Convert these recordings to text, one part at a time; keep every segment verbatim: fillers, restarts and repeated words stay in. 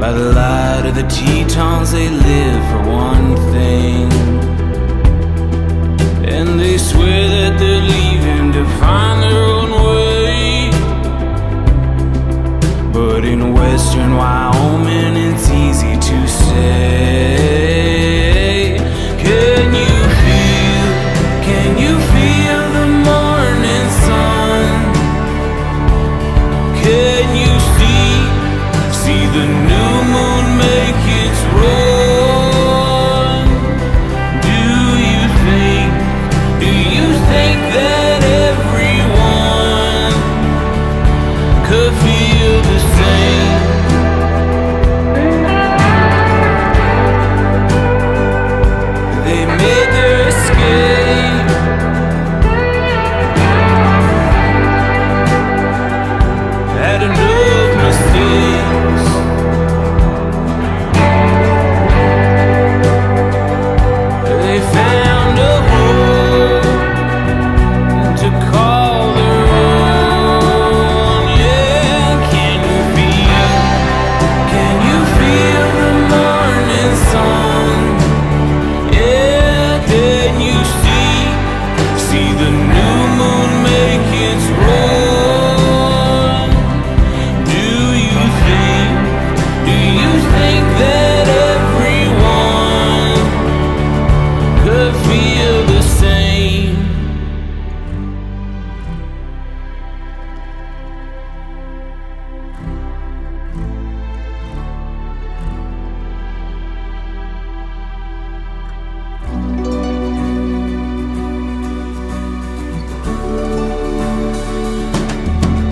By the light of the Tetons, they live for one thing, and they swear that they're leaving to find their own way. But in western Wyoming, it's easy to say, can you feel, can you feel the morning sun? Can you see, see the new moon make its run? Do you think, do you think that everyone could feel the same?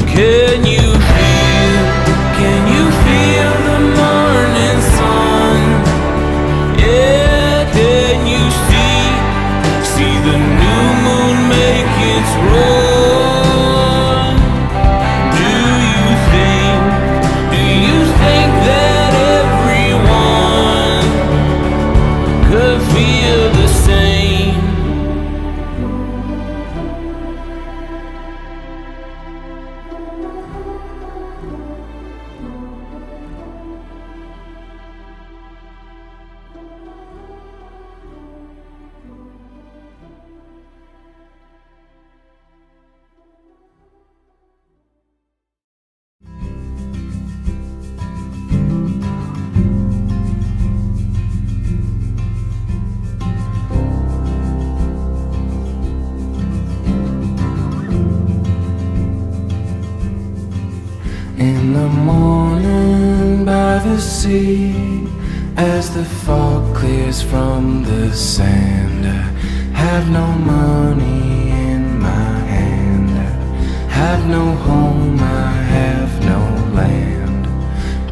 Can you feel, can you feel the morning sun? Yeah, can you see, see the new moon make its run? Do you think, do you think that everyone could feel the same? In the morning by the sea, as the fog clears from the sand, I have no money in my hand, I have no home, I have no land.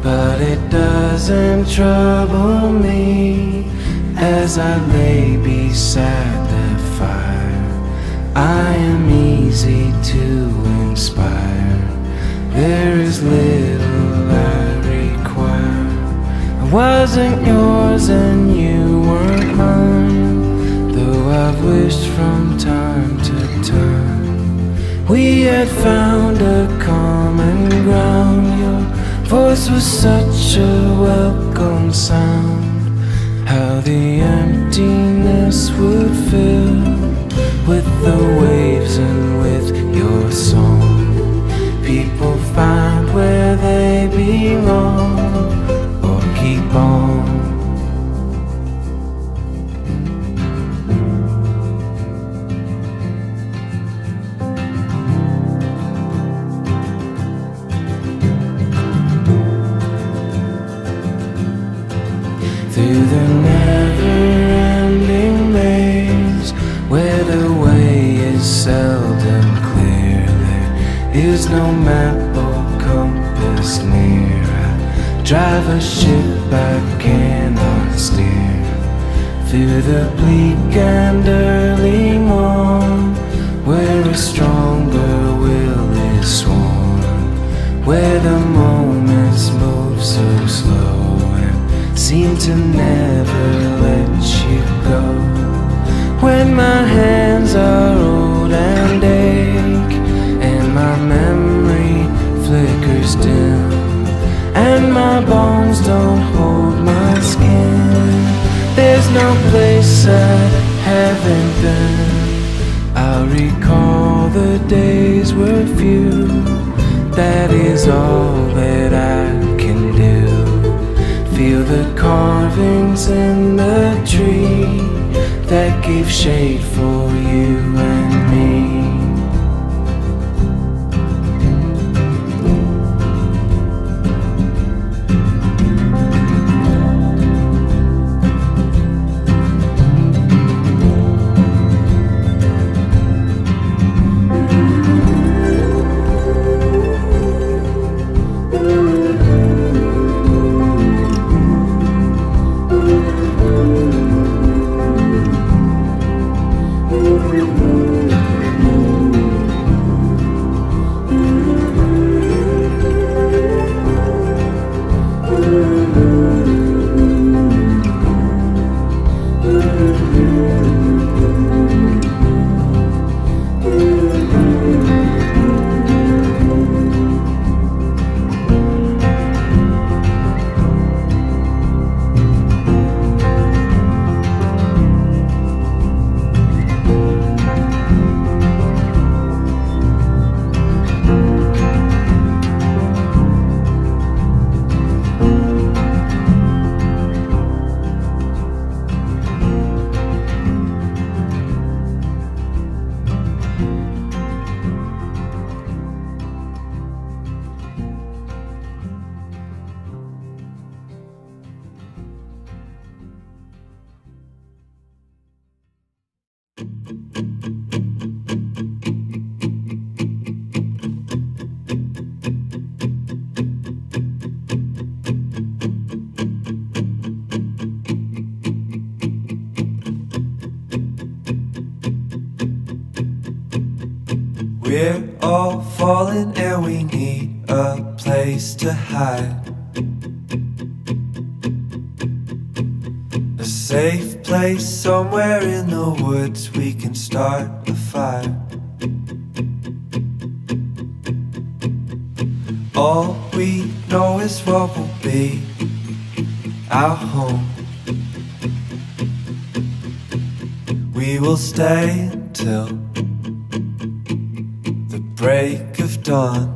But it doesn't trouble me, as I lay beside the fire, I am easy to inspire. There is little I require. I wasn't yours and you weren't mine, though I've wished from time to time. We had found a common ground, your voice was such a welcome sound. How the emptiness would fill with the waves and with your song. People find where they belong, or keep on. Through the never-ending maze, where the way is seldom clear, is no map or compass near. I drive a ship I cannot steer. Through the bleak and early morn, where a stronger will is sworn, where the moments move so slow and seem to never let you go. When my hands are old and ache, my memory flickers dim, and my bones don't and then I'll recall the days were few. That is all that I can do. Feel the carvings in the tree that give shade for you and me. We're all falling and we need a place to hide, a safe place somewhere in the woods we can start a fire. All we know is what will be our home. We will stay until break of dawn.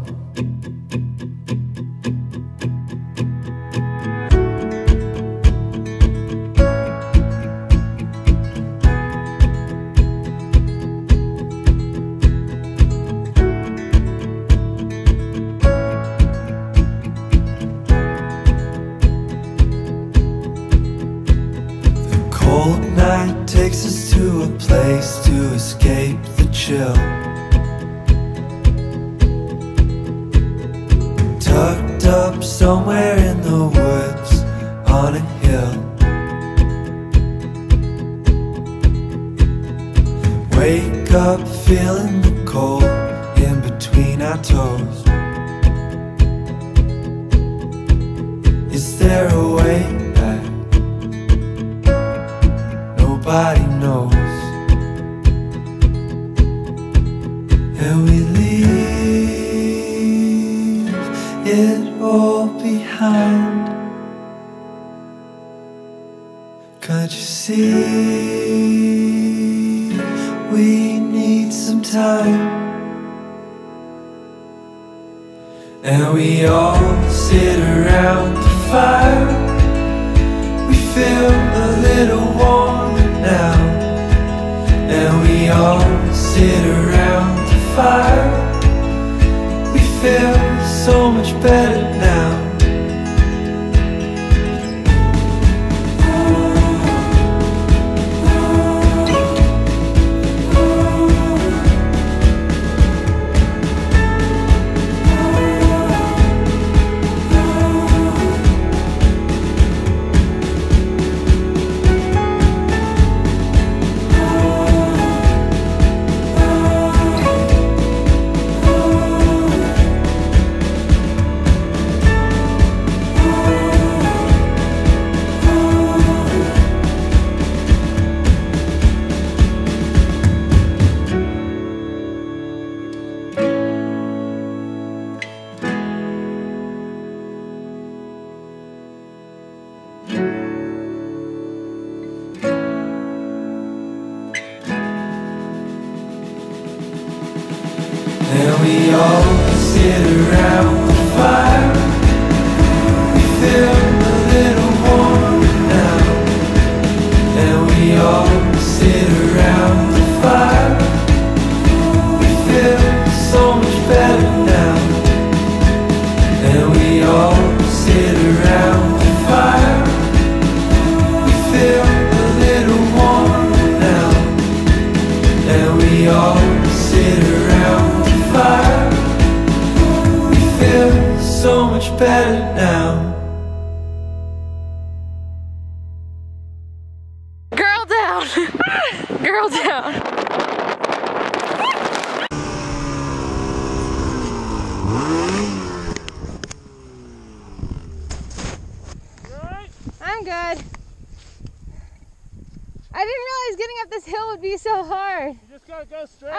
The cold night takes us to a place to escape the chill. Tucked up somewhere in the woods on a hill, wake up feeling the cold in between our toes. Is there a way back? Nobody knows. And we leave it all behind. Can't you see we need some time? And we all sit around the fire. We feel a little warmer now. And we all sit around the fire. We feel so much better now. we all sit around the fire. We feel a little warmer now, and we all sit around the fire. We feel so much better now, and we all sit around the fire. We feel a little warmer now, and we all sit around the fire. We feel so much better now. Girl down! Girl down! Good? I'm good. I didn't realize getting up this hill would be so hard. You just gotta go straight.